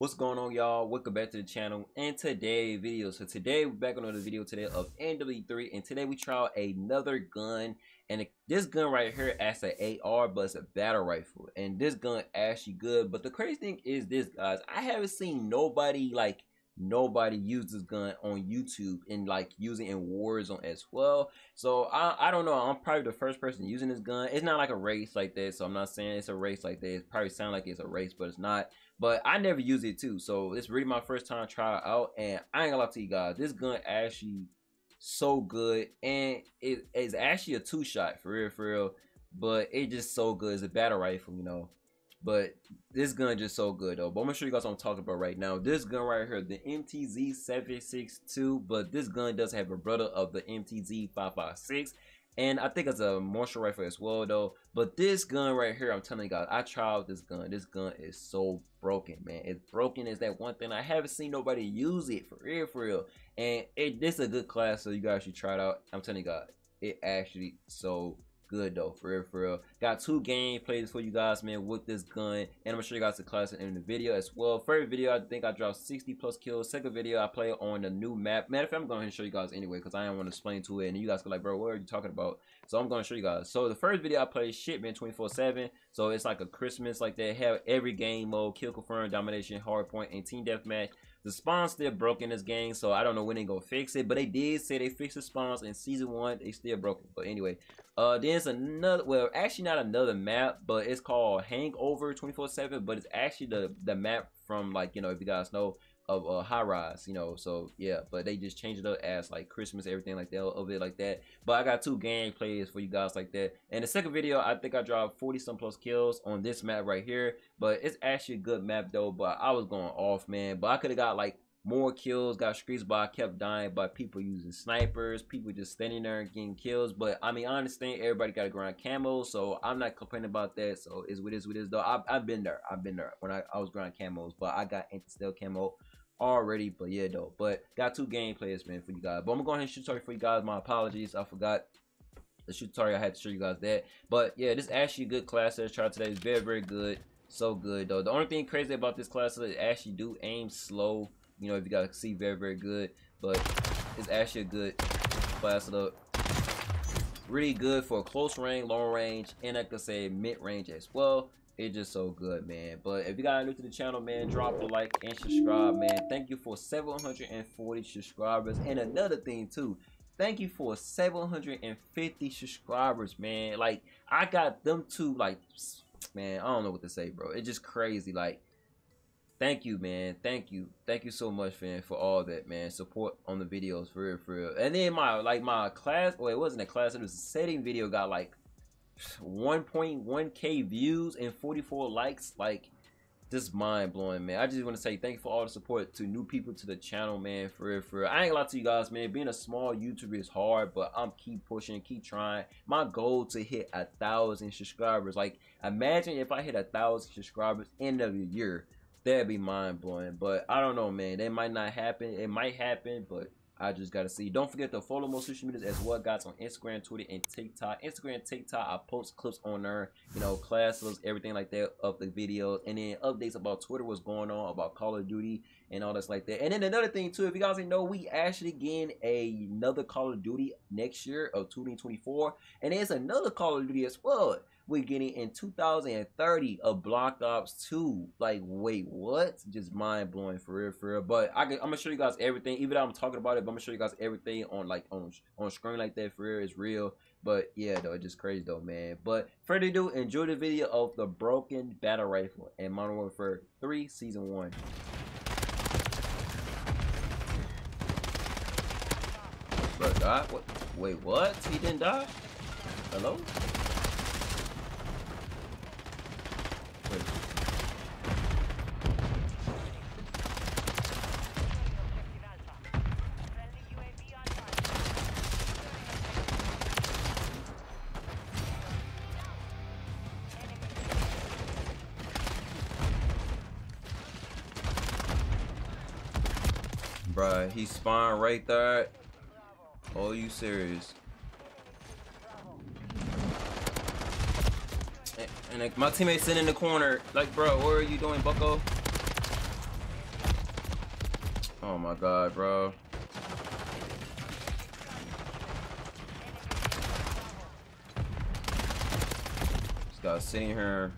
What's going on, y'all? Welcome back to the channel and today's video. So today we're back on another video today of MW3, and today we try another gun. And this gun right here as an AR, but it's a battle rifle, and this gun actually good. But the crazy thing is this, guys, I haven't seen nobody use this gun on YouTube and like using in Warzone as well. So I don't know, I'm probably the first person using this gun. It's not like a race like that, so I'm not saying it's a race like that. It probably sound like it's a race, but it's not. But I never used it too, so it's really my first time trying it out. And I ain't gonna lie to you guys, this gun actually so good, and it is actually a two-shot for real, but it just so good. It's a battle rifle, you know, but this gun just so good though. But I'm gonna show you guys what I'm talking about right now. This gun right here, the MTZ 762, but this gun does have a brother of the MTZ 556, and I think it's a martial rifle as well though. But this gun right here, I'm telling you guys, I tried out this gun. This gun is so broken, man. It's broken is that one thing. I haven't seen nobody use it for real. And this is a good class, so you guys should try it out. I'm telling you guys, it actually so good though, for real. Got two gameplays for you guys, man, with this gun, and I'm gonna show you guys the class in the video as well. First video, I think I dropped 60+ kills. Second video, I play on the new map. Matter of fact, I'm going to show you guys anyway, because I don't want to explain to it, and you guys go like, bro, what are you talking about? So I'm going to show you guys. So the first video, I played Shipment 24/7. So it's like a Christmas like they have every game mode: kill confirm, domination, hardpoint, and team deathmatch. The spawn's still broke in this game, so I don't know when they gonna fix it, but they did say they fixed the spawns in season 1. They still broken, but anyway, then it's another, well, actually not another map, but it's called Hangover 24/7. But it's actually the map from, like, you know, if you guys know of High Rise, you know. So yeah, but they just changed it up as like Christmas, everything like that of it like that. But I got two gameplays for you guys like that. And the second video, I think I dropped 40+ kills on this map right here, but it's actually a good map though. But I was going off, man, but I could have got like more kills, got streaks, but I kept dying by people using snipers, people just standing there and getting kills. But I mean, I understand everybody got to grind camos, so I'm not complaining about that. So it's what it is though. I've been there, when I was grinding camos, but I got anti-stealth camo already. But yeah though, but got two gameplays, man, for you guys. But I'm gonna go ahead and shoot tutorial for you guys. My apologies, I forgot the shoot tutorial, I had to show you guys that. But yeah, this is actually a good class that I tried today. It's very good, so good though. The only thing crazy about this class is it actually do aim slow, you know, if you guys see, very good. But it's actually a good class though, really good for close range, long range, and I could say mid range as well. It's just so good, man. But if you guys are new to the channel, man, drop a like and subscribe, man. Thank you for 740 subscribers. And another thing too, thank you for 750 subscribers, man. Like, I got them two, like, man, I don't know what to say, bro. It's just crazy. Like, thank you, man. Thank you so much, man, for all that, man. Support on the videos, for real. And then my class, well, it wasn't a class, it was a setting video, got like 1.1k views and 44 likes. Like, just mind-blowing, man. I just want to say thank you for all the support to new people to the channel, man, for real. I ain't gonna lie to you guys, man, being a small YouTuber is hard, but I'm keep pushing, keep trying. My goal to hit 1,000 subscribers. Like, imagine if I hit 1,000 subscribers end of the year, that'd be mind-blowing. But I don't know, man, that might not happen. It might happen, but I just gotta see. Don't forget to follow my social medias as well, guys, on Instagram, Twitter, and TikTok. Instagram, TikTok, I post clips on there, you know, classes, everything like that of the videos, and then updates about Twitter, what's going on about Call of Duty and all that's like that. And then another thing too, if you guys didn't know, we actually getting another Call of Duty next year of 2024, and there's another Call of Duty as well. We're getting in 2030 of Black Ops 2. Like, wait, what? Just mind blowing, for real. But I'm gonna show you guys everything. Even though I'm talking about it, but I'm gonna show you guys everything on like on screen like that, for real. It's real. But yeah, though, it's just crazy though, man. But further ado, enjoy the video of the broken battle rifle and Modern Warfare 3 Season 1. Bro, die? What? Wait, what? He didn't die? Hello? Wait. Bruh, he spawned right there. Oh, you serious? And like, my teammate's sitting in the corner, like, bro, what are you doing, bucko? my god, bro. This guy's sitting here.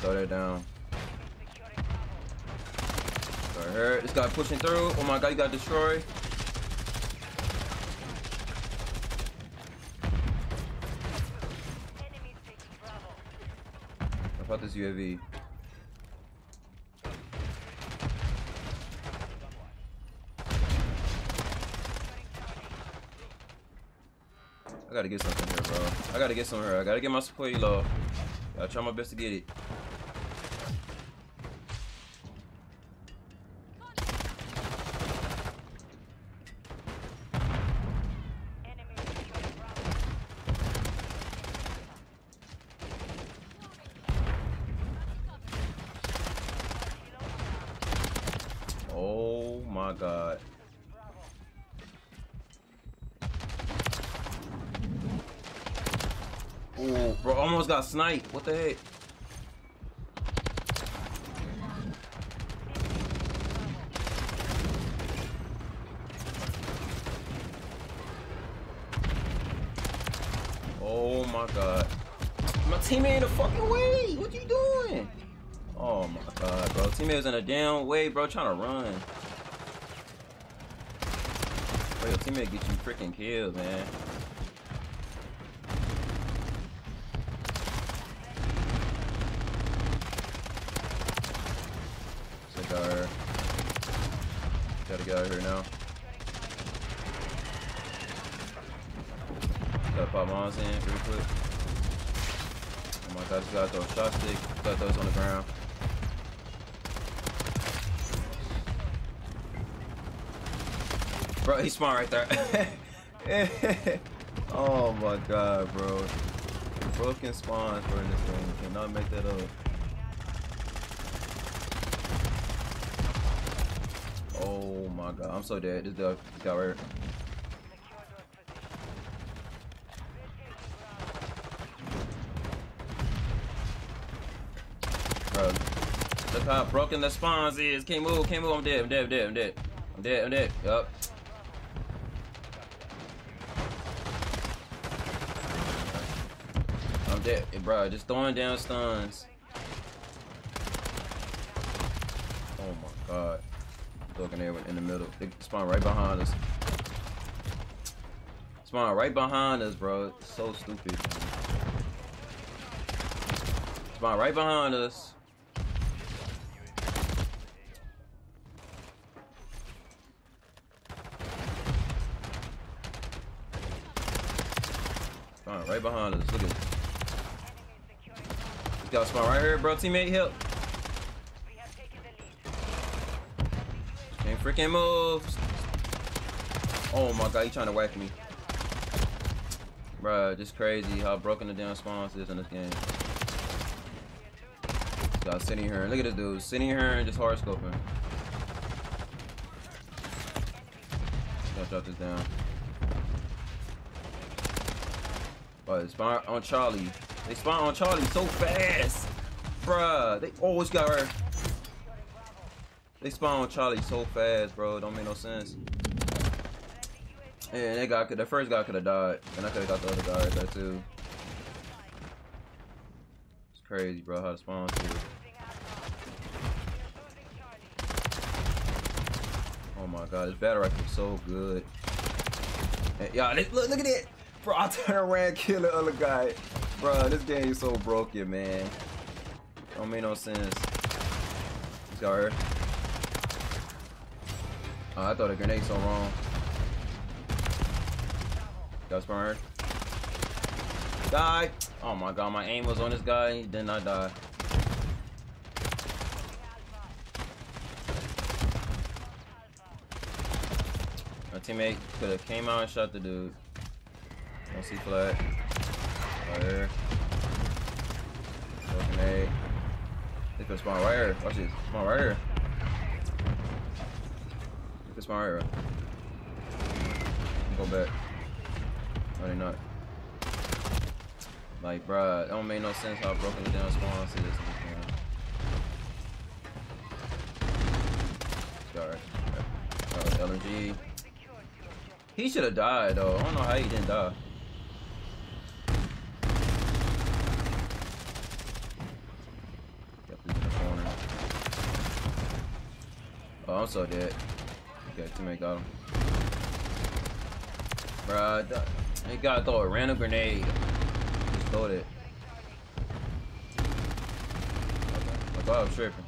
Throw that down. Right here. This guy pushing through. Oh my god, he got destroyed. I thought this UAV. I gotta get something here, bro. I gotta get something here. I gotta get my support low. I'll try my best to get it. Oh my god. Oh, bro, almost got sniped. What the heck? Oh my god. My teammate in the fucking way. What you doing? Oh my god, bro. Teammate's in a damn way, bro. Trying to run. Bro, your teammate get you freaking killed, man. Cigar. Gotta get out of here now. Gotta pop mines in pretty quick. Oh my god, just gotta throw a shot stick. Gotta throw this on the ground. Bro, he spawned right there. Oh my god, bro. Broken spawns for this game. You cannot make that up. Oh my god, I'm so dead. This guy right here. Bro, look how broken the spawns is. Can't move. I'm dead. Yup. I'm dead, bro. Just throwing down stuns. Oh my god. Looking there in the middle. They spawn right behind us. Spawn right behind us, bro. It's so stupid. Spawn right behind us. Spawn right behind us. Look at this. This guy spawn right here, bro. Teammate, help. Freaking moves. Oh my god, he trying to whack me. Bruh, just crazy how broken the damn spawns is in this game. So I'm sitting here. Look at this dude. Sitting here and just hard scoping. Gotta drop this down. But they spawn on Charlie. They spawn on Charlie so fast. Bruh, they always got her. They spawn on Charlie so fast, bro. Don't make no sense. And that guy could, the first guy could have died, and I could have got the other guy right there too. It's crazy, bro, how the spawns do. Oh my god, this battle rifle is so good. And y'all, look at it, bro. I turned around, killed the other guy, bro. This game is so broken, man. Don't make no sense. This guy right here. I thought a grenade so wrong. Got spawned. Die! Oh my god, my aim was on this guy and he did not die. My teammate could have came out and shot the dude. Don't see flat. Right here. Throw a grenade. They could spawn right here. Watch this. Spawn right here. This my area. Go back. No, they not. Like, bruh, it don't make no sense how broken the damn spawns is. Alright. LMG. He should have died though. I don't know how he didn't die. Yep, he's in the corner. Oh, I'm so dead. Okay, teammate got him. Bruh, he gotta throw a random grenade. Just throw it. Okay. I thought I was tripping.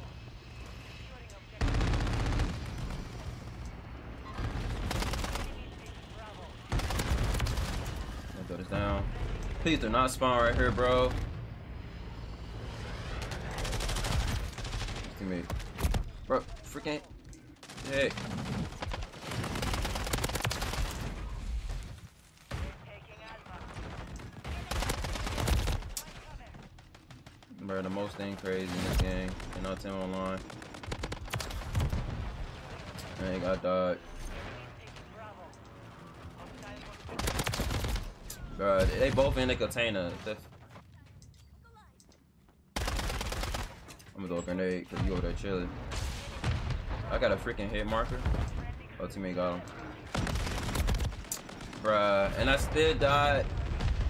Down. Please do not spawn right here, bro. Teammate. Bro, freaking. Hey. Bro, the most thing crazy in this game. And I'll tell online. Dang, I died. They both in the container. I'm gonna throw a grenade because you over there chilling. I got a freaking hit marker. Oh, teammate got him. Bruh, and I still died.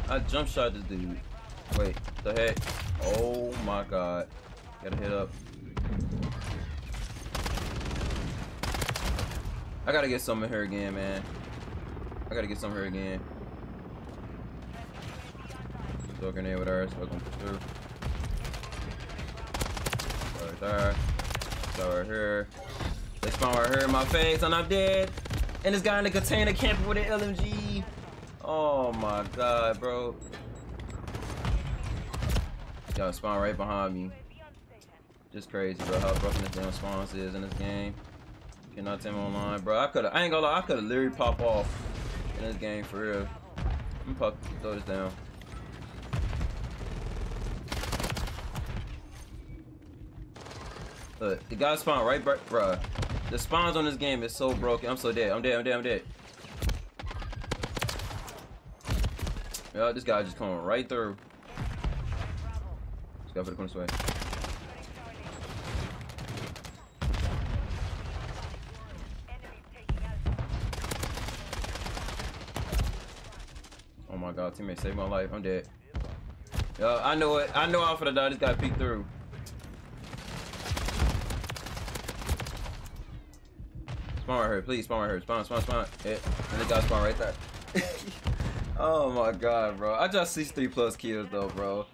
I jump shot this dude. Wait, the heck? Oh my god. Gotta hit up. I gotta get some in here again, man. I gotta get some here again. Throw a grenade with her, so I can push through. Right there. So right here. They spawn right here in my face, and I'm dead. And this guy in the container camping with an LMG. Oh my god, bro. Y'all spawn right behind me. Just crazy, bro. How broken this damn spawns is in this game. Cannot tell me online, bro. I ain't gonna lie, I could've literally popped off in this game for real. I'm gonna throw this down. Look, the guy spawned right, bruh. The spawns on this game is so broken. I'm so dead. I'm dead. I'm dead. I'm dead. Yeah, this guy just coming right through. This guy for the corner sway. Oh my god, teammate saved my life. I'm dead. Yeah, I know it. I know I'm finna die. This guy peeked through. Spawn right here, please. Spawn right here. Spawn, spawn, spawn. Yeah. And the guy spawn right there. Oh my god, bro. I just see 3+ kills though, bro.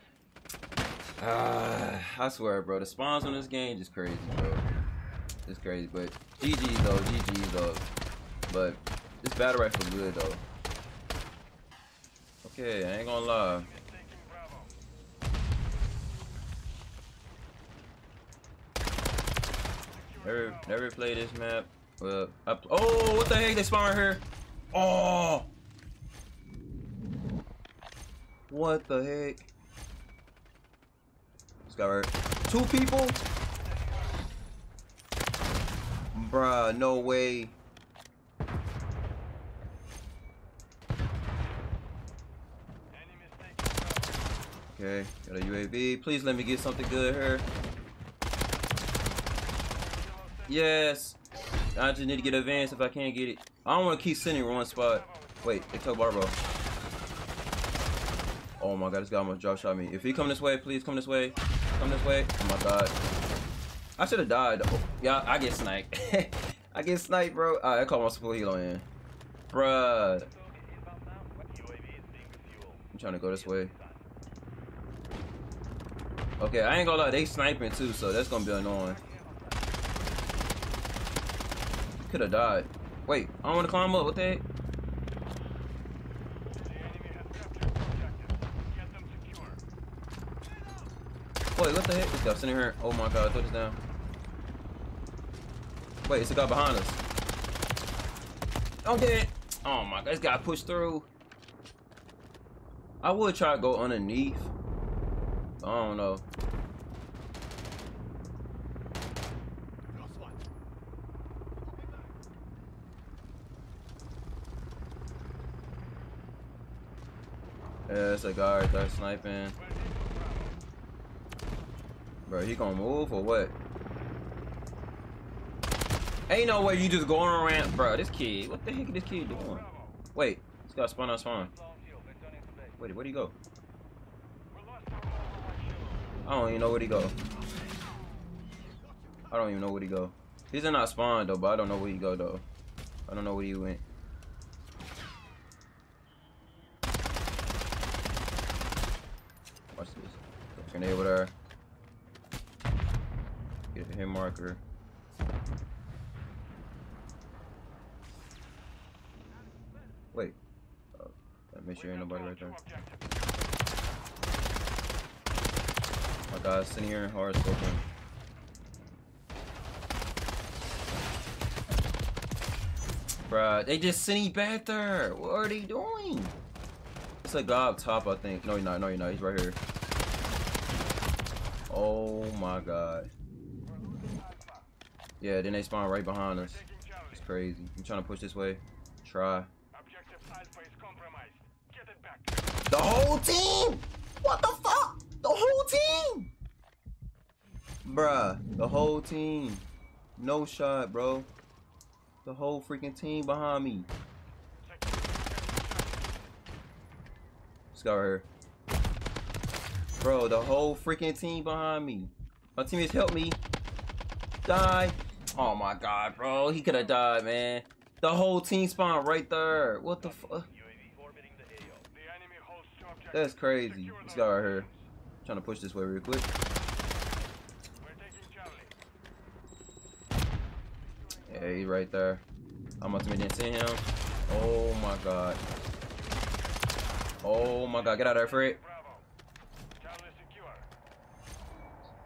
I swear, bro. The spawns on this game just crazy, bro. It's crazy, but GG though, GG though. But this battle rifle good though. Okay, I ain't gonna lie. Never played this map. Well, oh, what the heck? They spawned here. Oh, what the heck? This guy right. 2 people? Bruh, no way. Okay, got a UAV. Please let me get something good here. Yes. I just need to get advanced if I can't get it. I don't want to keep sitting in one spot. Wait, they took Barbo. Oh my god, this guy almost drop shot me. If he come this way, please come this way. Come this way. Oh my god. I should have died. Oh, yeah, I get sniped. I get sniped, bro. Alright, I call my support heal in. Bruh. I'm trying to go this way. Okay, I ain't gonna lie. They sniping too, so that's gonna be annoying. Could have died. Wait, I don't want to climb up. What the heck? Wait, what the heck? This guy sitting here. Oh my god, throw this down. Wait, it's a guy behind us. I'm dead. Oh my god, this guy pushed through. I would try to go underneath. I don't know. Yeah, it's a guy right there sniping. Bro, he gonna move or what? Ain't no way you just going around. Bro, this kid. What the heck is this kid doing? Wait, this guy spawned on spawn. Wait, where'd he go? I don't even know where he go. I don't even know where he go. He's in our spawn though, but I don't know where he go though. I don't know where he went. Watch this. Grenade over there. Get a hit marker. Wait. Oh, gotta make sure ain't nobody right there. My guy's sitting here in hard scoping. Bruh, they just sent him back there. What are they doing? It's a guy up top, I think. No, you're not. No, you're not. He's right here. Oh my god. Yeah, then they spawn right behind us. It's crazy. I'm trying to push this way. Try. The whole team! What the fuck? The whole team! Bruh, the whole team. No shot, bro. The whole freaking team behind me. This guy right here. Bro, the whole freaking team behind me. My teammates helped me. Die. Oh my god, bro. He could have died, man. The whole team spawned right there. What the fuck? That's crazy. This guy right here. I'm trying to push this way real quick. Yeah, he's right there. I'm about to make it see him. Oh my god. Oh my god, get out of there, Fred.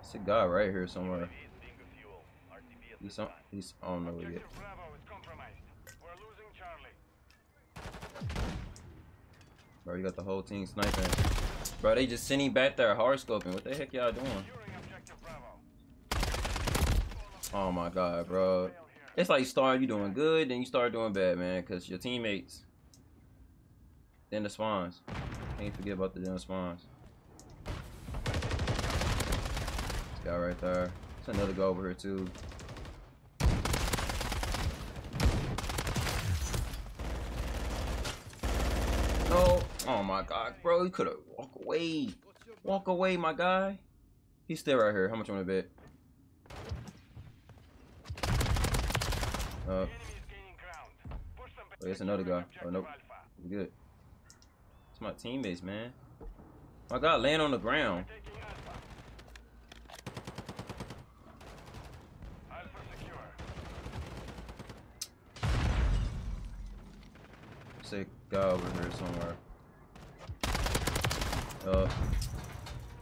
It's a guy right here somewhere. He's on. He's on the way. Bro, you got the whole team sniping. Bro, they just sent him back there hard scoping. What the heck y'all doing? Oh my god, bro. It's like you doing good, then you start doing bad, man, because your teammates. Then the spawns. Can't forget about the damn spawns. This guy right there. There's another guy over here, too. No. Oh, my God, bro. You could have walked away. Walk away, my guy. He's still right here. How much you want to bet? Wait, that's another guy. Oh, nope. We're good. It's my teammates, man. My guy laying on the ground. There's a guy over here somewhere.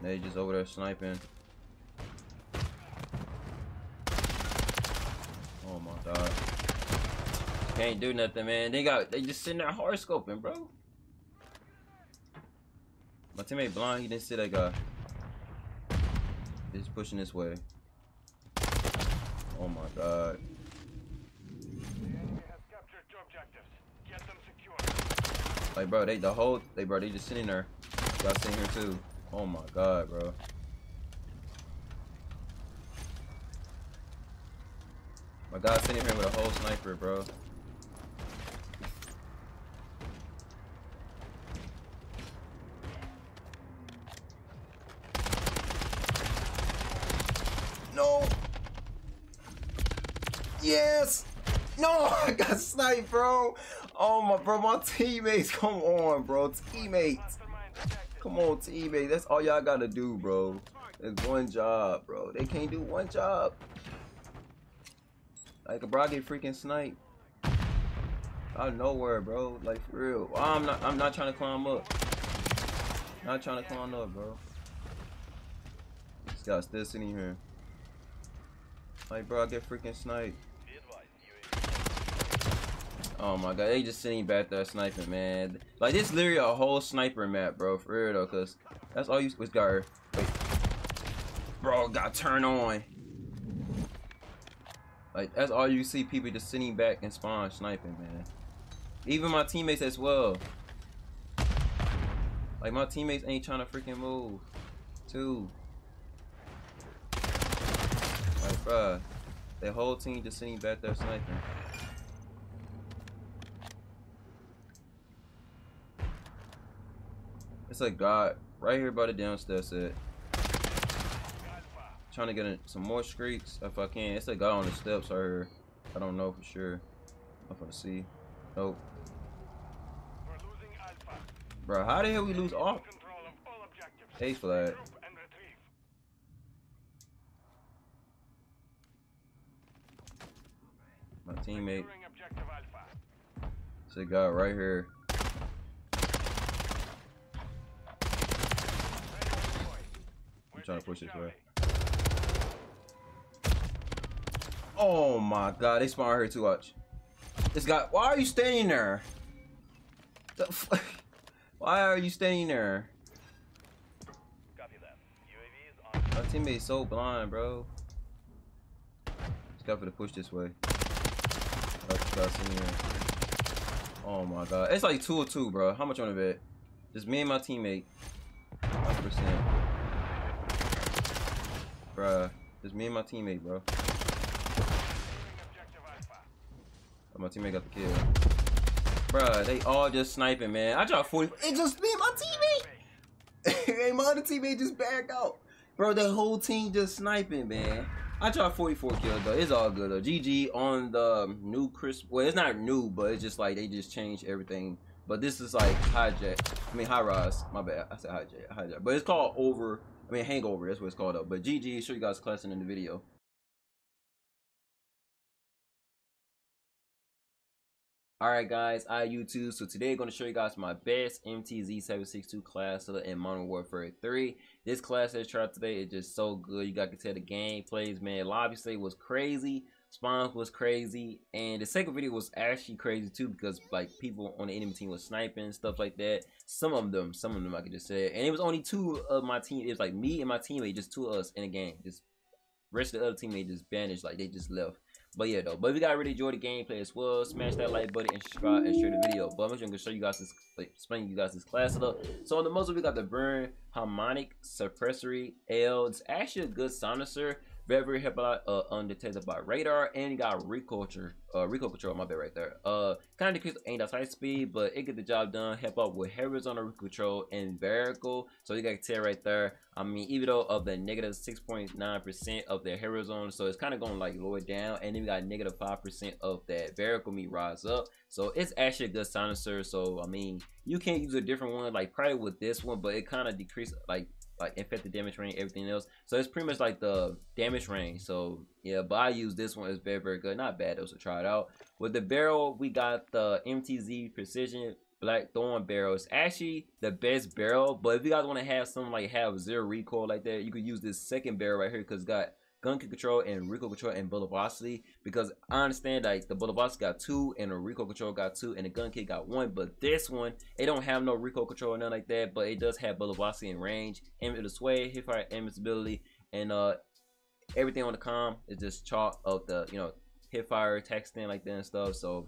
They just over there sniping. Oh my god. Can't do nothing, man. They just sitting there hard scoping, bro. My teammate blind, he didn't see that guy. He's pushing this way. Oh my god. Like bro, they just sitting there. Y'all sitting here too. Oh my god, bro. My guy's sitting here with a whole sniper, bro. No! Yes! No! I got sniped, bro! Oh my bro, my teammates, come on, bro. Teammates! Come on, teammates. That's all y'all gotta do, bro. It's one job, bro. They can't do one job. Like, bro, I get freaking sniped out of nowhere, bro. Like, for real. I'm not trying to climb up. Not trying to climb up, bro. This guy's still sitting here. Like, bro, I get freaking sniped. Oh my god, they just sitting back there sniping, man. Like, this is literally a whole sniper map, bro. For real, though, because that's all you. What's got her? Wait. Bro, got turned on. Like, that's all you see, people just sitting back and spawn sniping, man. Even my teammates as well. Like, my teammates ain't trying to freaking move, too. Like, bruh, the whole team just sitting back there sniping. It's a god right here by the downstairs set. Trying to get in some more streaks if I can. It's a guy on the steps right here. I don't know for sure. I'm gonna see. Nope. We're losing Alpha. Bro, how the hell we lose all? Ace flag. My teammate. It's a guy right here. I'm trying to push this way. Oh my god, they spawned her too much. This guy, why are you standing there? The fuck? Why are you standing there? Copy that. UAV is on. My teammate's so blind, bro. It's got for the push this way. Oh my god. It's like 2 or 2, bro. How much on the bet? Just me and my teammate. 100%. Bruh. Just me and my teammate, bro. My teammate got the kill. Bruh, they all just sniping, man. I dropped 40. It just me and my teammate. My other teammate just backed out. Bro, the whole team just sniping, man. I dropped 44 kills, though. It's all good, though. GG on the new crisp. Well, it's not new, but it's just like they just changed everything. But this is like hijack. I mean, high rise. My bad. I said hijack. Hijack. But it's called over. I mean, hangover. That's what it's called, though. But GG. Show you guys classing in the video. Alright guys, YouTube. So today I'm going to show you guys my best MTZ 762 class in Modern Warfare 3. This class that I tried today is just so good. You guys can tell the game plays, man. Lobby slate was crazy. Spawns was crazy. And the second video was actually crazy too, because like people on the enemy team was sniping, stuff like that. Some of them I could just say. And it was only two of my team. It was like me and my teammate, just two of us in the game. Just rest of the other teammate just vanished, like they just left. But yeah, though, but if you guys really enjoyed the gameplay as well, smash that like button and subscribe and share the video. But I'm just gonna show you guys this, like, explain you guys this class a little. So on the muzzle, we got the Burn, Harmonic, Suppressory, L. It's actually a good silencer, very helpful out, undetected by radar, and you got recoil control. My bad, right there. Kind of decreased aim at high speed, but it get the job done. Help out with horizontal recoil control and vertical. So you got to tell right there. I mean, even though of the negative 6.9% of their horizontal, so it's kind of going like lower down, and then we got negative 5% of that vertical meat rise up. So it's actually a good silencer. So I mean, you can't use a different one, like probably with this one, but it kind of decreased like infected damage range, everything else. So it's pretty much like the damage range. So yeah, but I use this one. It's very good, not bad though, so try it out. With the barrel, we got the MTZ Precision Blackthorn barrel. It's actually the best barrel, but if you guys want to have something like have zero recoil like that, you could use this second barrel right here, because it's got gun control and recoil control and bullet velocity. Because I understand like the bullet velocity got 2 and the recoil control got 2 and the gun kick got 1, but this one it don't have no recoil control or nothing like that, but it does have bullet velocity and range, aim to the sway, hip fire, invincibility, and everything on the comm is just chalk of the, you know, hip fire texting like that and stuff. So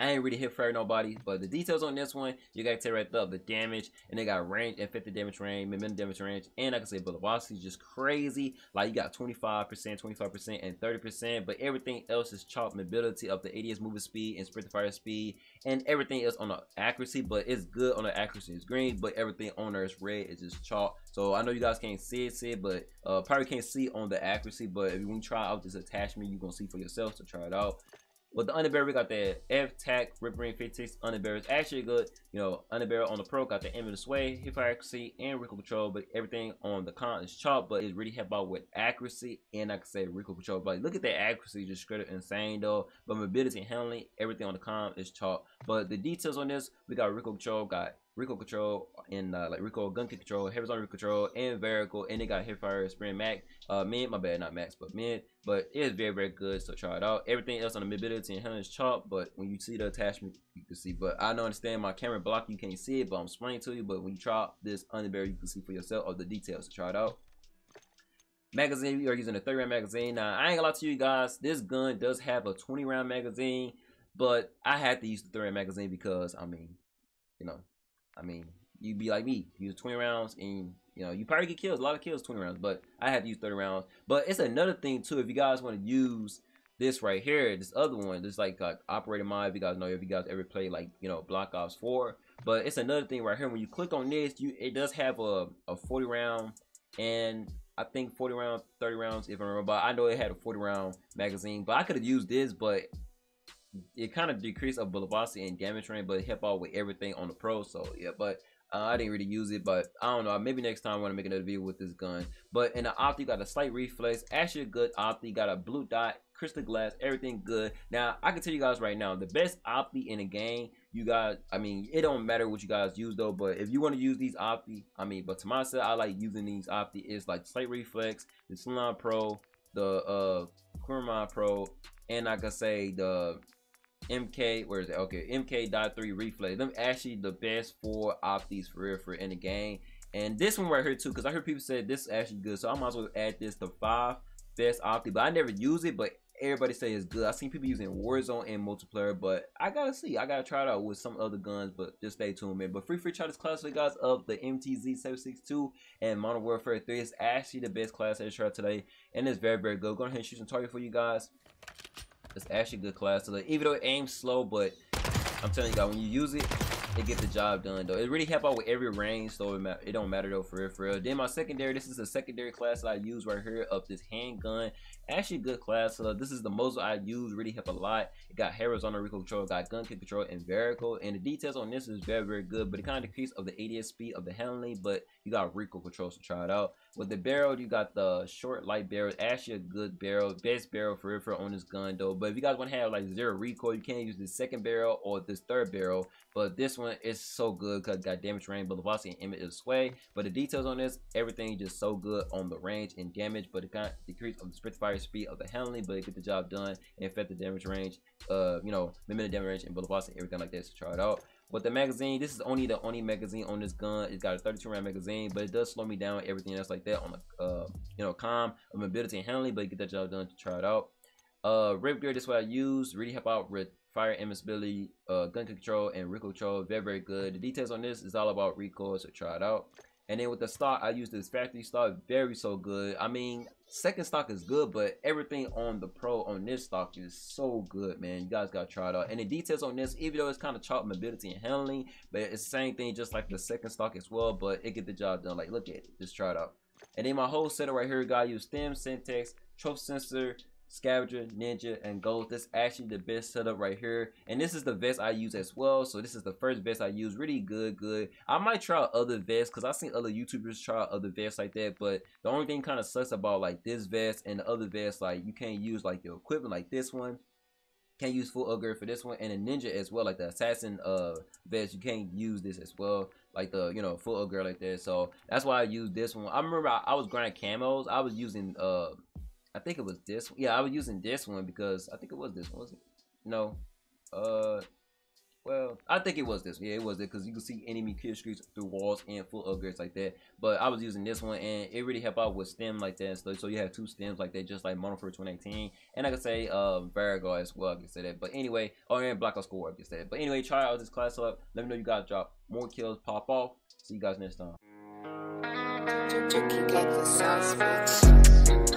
I ain't really hit for nobody, but the details on this one, you gotta tell right there the damage, and they got range, infected damage range, momentum damage range, and I can say bullet velocity is just crazy. Like you got 25%, 25%, and 30%, but everything else is chalk mobility up the ADS movement speed and sprint fire speed, and everything else on the accuracy. But it's good on the accuracy, it's green, but everything on there is red, it's just chalk. So I know you guys can't see it, but probably can't see on the accuracy, but if you try out this attachment, you're gonna see for yourself, so try it out. With the underbarrel, we got the F-TAC Ripper Ring 56 underbarrel. It's actually good, you know, underbarrel on the pro. Got the aim of the sway, hip fire accuracy, and recoil control. But everything on the con is chopped, but it's really help out with accuracy and I can say recoil control. But look at that accuracy, just straight up insane though. But mobility and handling, everything on the con is chopped. But the details on this, we got recoil control, and like recoil gun kick control, horizontal recoil control, and vertical, and it got hipfire, sprint max, mid, my bad, not max, but mid. But it is very good, so try it out. Everything else on the mobility and handling is chalk, but when you see the attachment, you can see. But I don't understand my camera block, you can't see it, but I'm explaining to you. But when you try this underbarrel, you can see for yourself all the details, so try it out. Magazine, we are using a 30-round magazine. Now I ain't gonna lie to you guys, this gun does have a 20-round magazine, but I had to use the 30-round magazine because I mean, you know. you'd be like me, use 20 rounds, and you know, you probably get kills, a lot of kills, 20 rounds, but I have to use 30 rounds. But it's another thing too, if you guys want to use this right here, this other one, this like operator mod, if you guys know, if you guys ever play like, you know, Black Ops 4, but it's another thing right here. When you click on this, it does have a 40 round, and I think 40 round, 30 rounds, if I remember, but I know it had a 40 round magazine, but I could have used this, but it kind of decreased of velocity and damage range, but it helped out with everything on the pro. So yeah, but I didn't really use it, but I don't know, maybe next time I want to make another video with this gun. But in the opti, you got a slight reflex, actually a good opti, got a blue dot, crystal glass, everything good. Now I can tell you guys right now, the best opti in the game, you guys, I mean, it don't matter what you guys use though, but if you want to use these opti, I mean, but to myself, I like using these opti. It's like slight reflex, the Slime Pro, the Kurma Pro, and I can say the MK, where is it? Okay, MK.3 reflex. Them actually the best four optis for real for in the game. And this one right here too, because I heard people say this is actually good, so I might as well add this to 5 best opti. But I never use it, but everybody say it's good. I've seen people using Warzone and multiplayer, but I gotta see, I gotta try it out with some other guns. But just stay tuned, man. But free try this class for you guys of the MTZ 762 and Modern Warfare 3. It's actually the best class I tried today, and it's very, very good. Go ahead and shoot some target for you guys. It's actually a good class today, even though it aims slow, but I'm telling you guys, when you use it, it gets the job done though. It really helps out with every range, so it don't matter though, for real, for real. Then my secondary, this is a secondary class that I use right here of this handgun. Actually good class, so this is the most I use, really help a lot. It got horizontal recoil control, got gun kick control and vertical, and the details on this is very, very good, but it kind of decreases of the ADS speed of the handling, but you got recoil controls to try it out. With the barrel, you got the short light barrel, actually a good barrel, best barrel for real, for on this gun though. But if you guys want to have like zero recoil, you can't use this second barrel or this third barrel, but this one is so good because it got damage range, but the velocity and image is sway. But the details on this, everything just so good on the range and damage, but it got decrease of the sprint fire speed of the handling, but it get the job done and affect the damage range, you know, limit the damage range and bullet velocity and everything like that. So try it out. With the magazine, this is only the only magazine on this gun. It's got a 32 round magazine, but it does slow me down, everything else like that on the you know, calm of mobility and handling, but you get that job done. To try it out. Rapier, this is what I use, really help out with fire invincibility, gun control and recoil control, very, very good. The details on this is all about recoil, so try it out. And then with the stock, I use this factory stock, very so good. I mean, second stock is good, but everything on the pro on this stock is so good, man. You guys gotta try it out. And the details on this, even though it's kind of chopped mobility and handling, but it's the same thing, just like the second stock as well, but it get the job done. Like, look at it, just try it out. And then my whole setup right here, guys, use stem, syntax, trope sensor, scavenger, ninja and gold. This is actually the best setup right here, and this is the vest I use as well. So this is the first vest I use, really good. I might try other vests because I've seen other YouTubers try other vests like that, but the only thing kind of sucks about like this vest and the other vest, like you can't use like your equipment like this one, can't use full upgrade for this one, and a ninja as well, like the assassin vest, you can't use this as well, like the, you know, full upgrade like that. So that's why I used this one. I remember I was grinding camos, I was using I think it was this one. Yeah, I was using this one because I think it was this one, wasn't it? No. Well, I think it was this one. Yeah, it was it, because you can see enemy kill streaks through walls and full upgrades like that. But I was using this one, and it really helped out with stem like that and stuff. So you have two stems like that, just like Modern Warfare 2018. And I could say Vargo as well, I could say that. But anyway, oh, and Black Ops 4, I could say that. But anyway, try out this class up. Let me know you guys drop more kills, pop off. See you guys next time.